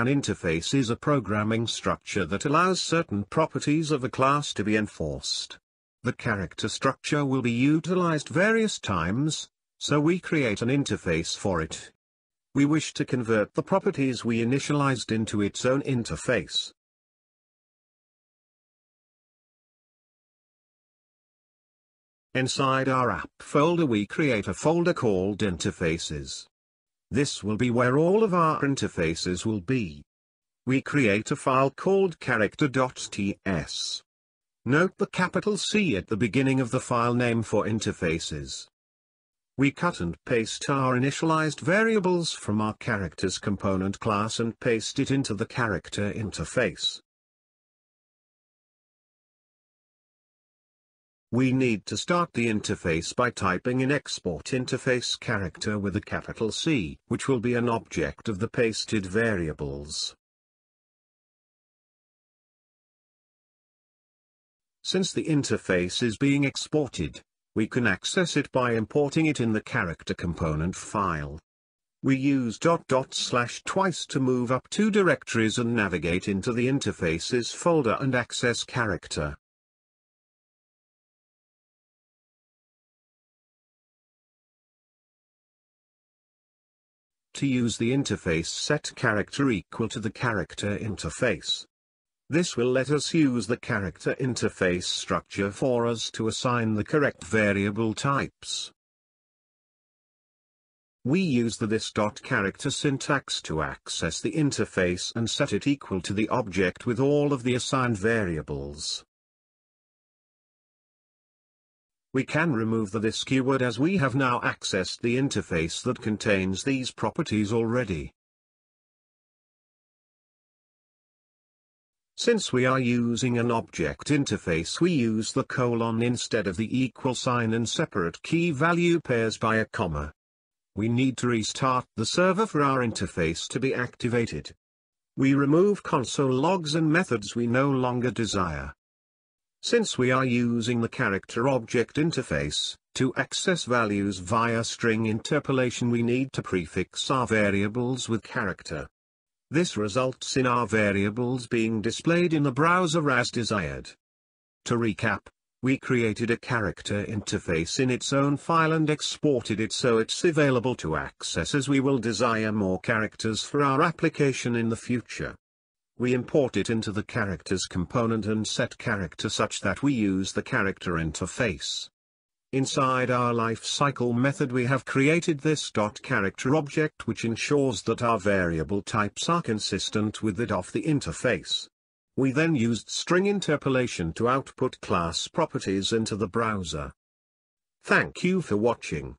An interface is a programming structure that allows certain properties of a class to be enforced. The character structure will be utilized various times, so we create an interface for it. We wish to convert the properties we initialized into its own interface. Inside our app folder we create a folder called Interfaces. This will be where all of our interfaces will be. We create a file called character.ts. Note the capital C at the beginning of the file name for interfaces. We cut and paste our initialized variables from our characters component class and paste it into the character interface. We need to start the interface by typing in export interface character with a capital C, which will be an object of the pasted variables. Since the interface is being exported, we can access it by importing it in the character component file. We use // to move up two directories and navigate into the interfaces folder and access character. To use the interface, set character equal to the character interface. This will let us use the character interface structure for us to assign the correct variable types. We use the this.character syntax to access the interface and set it equal to the object with all of the assigned variables. We can remove the this keyword as we have now accessed the interface that contains these properties already. Since we are using an object interface, we use the colon instead of the equal sign and separate key value pairs by a comma. We need to restart the server for our interface to be activated. We remove console logs and methods we no longer desire. Since we are using the character object interface, to access values via string interpolation we need to prefix our variables with character. This results in our variables being displayed in the browser as desired. To recap, we created a character interface in its own file and exported it so it's available to access as we will desire more characters for our application in the future. We import it into the characters component and set character such that we use the character interface. Inside our lifecycle method we have created this .character object which ensures that our variable types are consistent with that of the interface. We then used string interpolation to output class properties into the browser. Thank you for watching.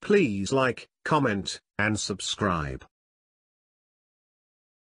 Please like, comment, and subscribe.